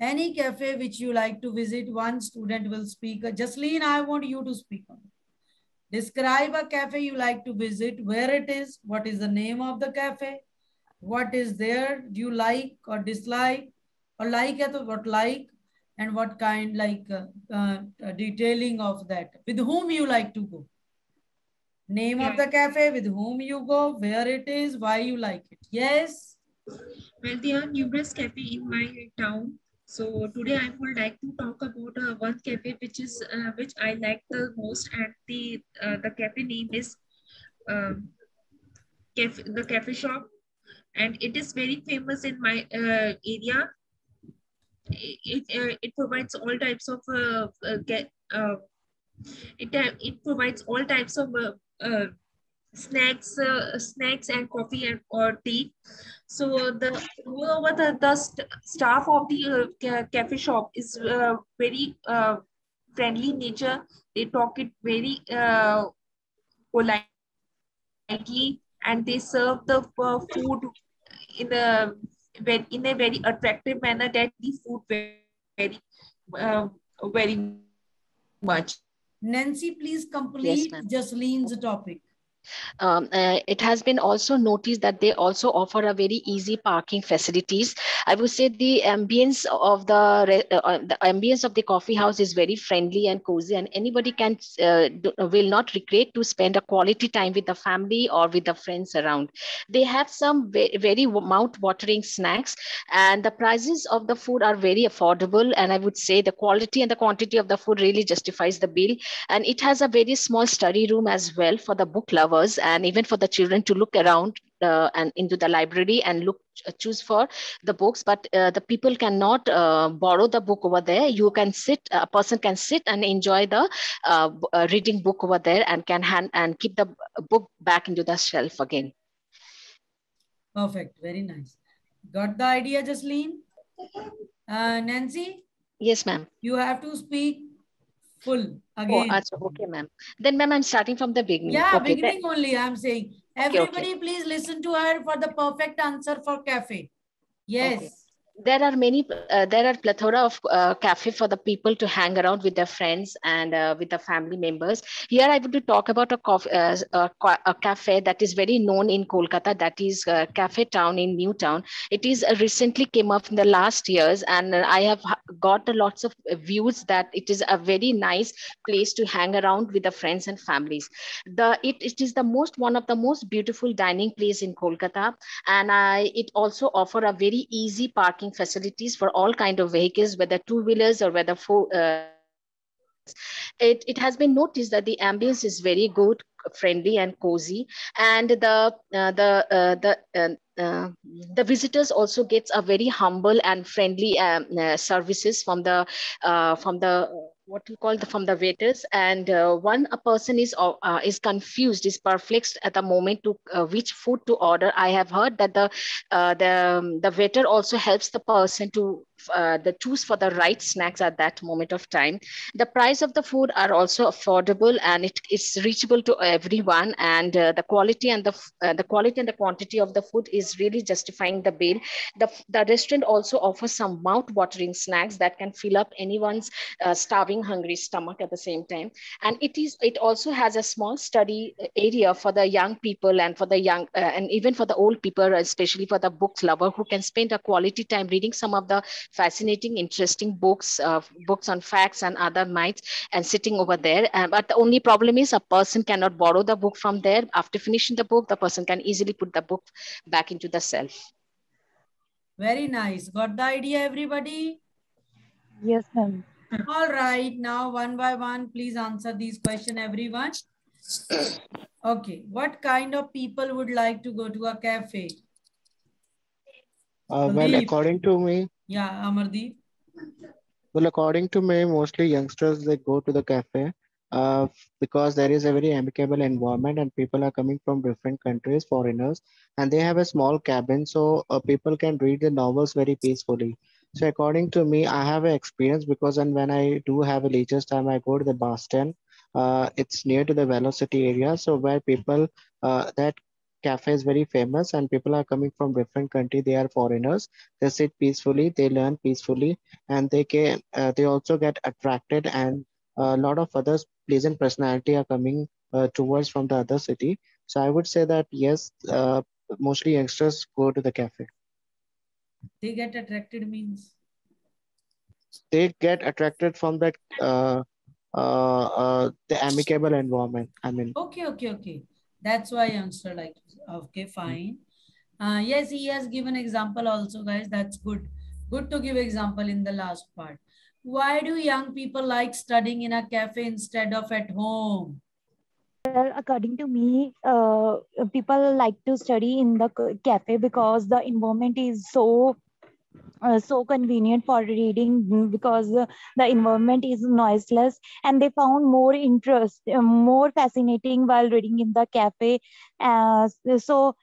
Any cafe which you like to visit, one student will speak. Jasleen, I want you to speak on it. Describe a cafe you like to visit, where it is, what is the name of the cafe, what is there, do you like or dislike, or like it, what like, and what kind, like detailing of that, with whom you like to go. Name of the cafe, with whom you go, where it is, why you like it. Yes? Well, there are numerous cafes in my town. So today I would like to talk about one cafe which is which I like the most, and the cafe name is the cafe shop, and it is very famous in my area. It provides all types of it provides all types of snacks and coffee and or tea. So the staff of the cafe shop is very friendly nature. They talk it very politely, and they serve the food in a very attractive manner, that the food very much. Nancy, please complete Jasleen's topic. It has been also noticed that they also offer a very easy parking facilities. I would say the ambience of the ambience of the coffee house is very friendly and cozy, and anybody can will not regret to spend a quality time with the family or with the friends around. They have some very mouth-watering snacks, and the prices of the food are very affordable, and I would say the quality and the quantity of the food really justifies the bill. And it has a very small study room as well for the book lovers, and even for the children to look around and into the library and choose for the books. But the people cannot borrow the book over there. You can sit, a person can sit and enjoy the reading book over there, and can keep the book back into the shelf again. Perfect. Very nice. Got the idea, Jasleen? Nancy? Yes, ma'am. You have to speak full again. Oh, okay, ma'am. Then, ma'am, I'm starting from the beginning. Yeah, okay, beginning only, I'm saying. Everybody, please listen to her for the perfect answer for cafe. Yes. Okay. there are plethora of cafe for the people to hang around with their friends and with the family members. Here I want to talk about a cafe that is very known in Kolkata, that is Cafe Town in New Town. It is recently came up in the last years, and I have got lots of views that it is a very nice place to hang around with the friends and families. It is the most one of the most beautiful dining place in Kolkata, and it also offer a very easy parking facilities for all kind of vehicles, whether two-wheelers or whether four. It has been noticed that the ambience is very good, friendly and cozy, and the visitors also gets a very humble and friendly services from the waiters, and one a person is confused, is perplexed at the moment to which food to order. I have heard that the waiter also helps the person to the choose for the right snacks at that moment of time. The price of the food are also affordable, and it is reachable to everyone, and the quality and the quantity of the food is really justifying the bill. The restaurant also offers some mouth-watering snacks that can fill up anyone's starving, hungry stomach at the same time. And it also has a small study area for the young people and for the young and even for the old people, especially for the book lover who can spend a quality time reading some of the fascinating, interesting books on facts and other myths, and sitting over there. But the only problem is a person cannot borrow the book from there. After finishing the book, the person can easily put the book back into the shelf. Very nice. Got the idea, everybody? Yes, ma'am. All right. Now, one by one, please answer these questions, everyone. Okay. What kind of people would like to go to a cafe? Well, according to me. Yeah, Amardeep. Well, according to me, mostly youngsters, they go to the cafe because there is a very amicable environment and people are coming from different countries, foreigners, and they have a small cabin, so people can read the novels very peacefully. So according to me, I have an experience because when I do have a leisure time, I go to the Boston. It's near to the Velocity area, so where people, that cafe is very famous and people are coming from different country. They are foreigners. They sit peacefully, they learn peacefully, and they also get attracted, and a lot of other pleasant personality are coming towards from the other city. So I would say that yes, mostly youngsters go to the cafe. They get attracted means? They get attracted from that the amicable environment. I mean. Okay. That's why youngster like, okay, fine. Yes, he has given example also, guys. That's good. Good to give example in the last part. Why do young people like studying in a cafe instead of at home? Well, according to me, people like to study in the cafe because the environment is so convenient for reading, because the environment is noiseless, and they found more fascinating while reading in the cafe. So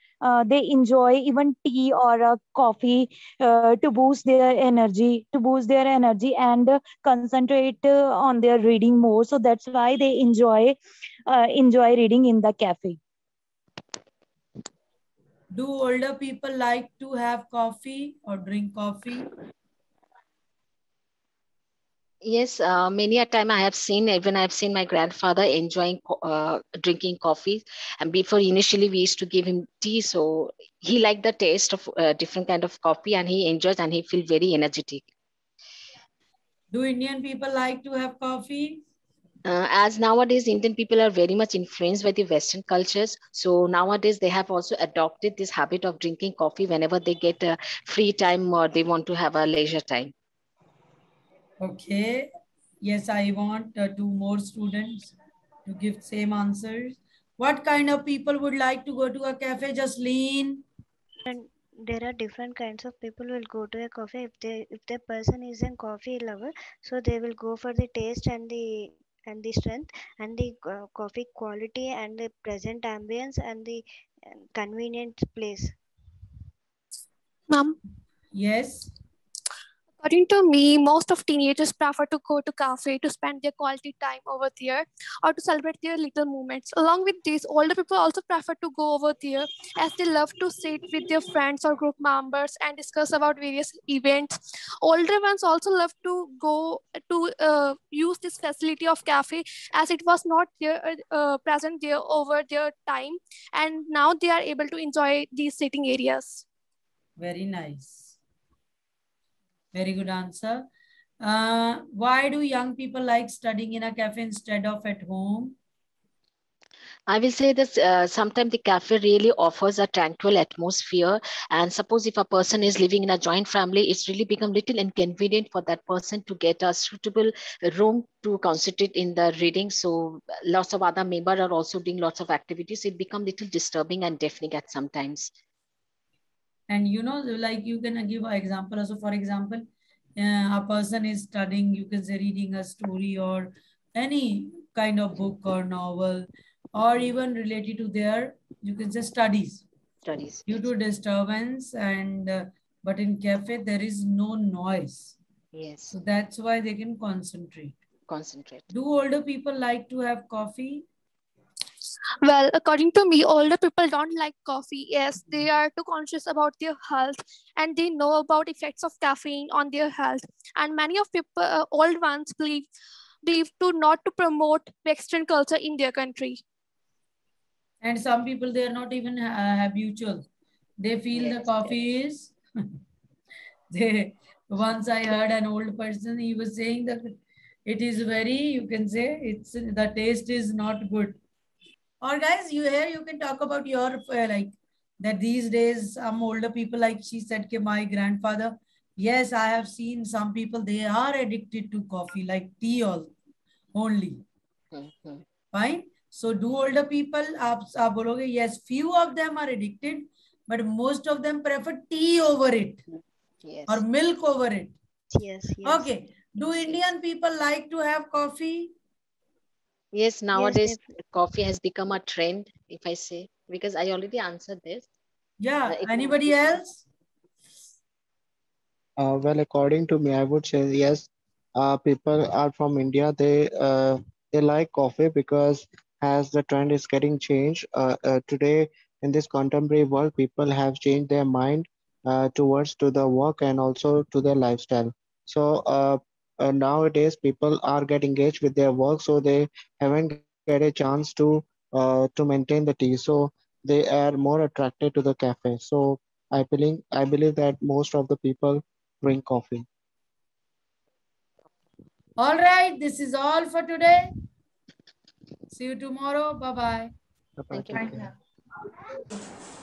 they enjoy even tea or a coffee to boost their energy and concentrate on their reading more. So that's why they enjoy reading in the cafe. Do older people like to have coffee or drink coffee? Yes, many a time I have seen, even I have seen my grandfather enjoying drinking coffee. And before, initially we used to give him tea. So he liked the taste of different kind of coffee, and he enjoys and he feels very energetic. Do Indian people like to have coffee? As nowadays, Indian people are very much influenced by the Western cultures. So nowadays, they have also adopted this habit of drinking coffee whenever they get a free time or they want to have a leisure time. Okay. Yes, I want two more students to give same answers. What kind of people would like to go to a cafe, Jasleen? And there are different kinds of people who will go to a cafe. If the person is a coffee lover, so they will go for the taste and the strength and the coffee quality and the present ambience and the convenient place. Ma'am? Yes? According to me, most of teenagers prefer to go to cafe to spend their quality time over there or to celebrate their little moments. Along with this, older people also prefer to go over there as they love to sit with their friends or group members and discuss about various events. Older ones also love to go to use this facility of cafe as it was not there, present there over their time, and now they are able to enjoy these sitting areas. Very nice. Very good answer. Why do young people like studying in a cafe instead of at home? I will say that sometimes the cafe really offers a tranquil atmosphere, and suppose if a person is living in a joint family, it's really become little inconvenient for that person to get a suitable room to concentrate in the reading. So lots of other members are also doing lots of activities. It becomes little disturbing and deafening at sometimes. And you know, like you can give an example also. For example, a person is studying, you can say reading a story or any kind of book or novel, or even related to their, you can say studies. Due to disturbance and, but in cafe, there is no noise. Yes. So that's why they can concentrate. Do older people like to have coffee? Well, according to me, older people don't like coffee. Yes, they are too conscious about their health and they know about effects of caffeine on their health. And many of people, old ones believe to not to promote Western culture in their country. And some people, they are not even habitual. They feel yes, the coffee yes. is... Once I heard an old person, he was saying that it is very, you can say, it's the taste is not good. Or guys, you here, you can talk about your, like that these days, some older people, like she said, ke my grandfather, yes, I have seen some people, they are addicted to coffee, like tea only. Okay. Fine. So do older people, aap bologe, yes, few of them are addicted, but most of them prefer tea over it. Yes. Or milk over it. Yes, yes. Okay. Do Indian people like to have coffee? Yes, nowadays yes. Coffee has become a trend, if I say, because I already answered this. Yeah, anybody else? Well, according to me, I would say yes. People are from India, they like coffee because as the trend is getting changed, today in this contemporary world, people have changed their mind towards to the work and also to their lifestyle. So, nowadays people are getting engaged with their work, so they haven't get a chance to maintain the tea, so they are more attracted to the cafe. So I believe that most of the people drink coffee. All right, this is all for today. See you tomorrow. Bye bye. Thank you.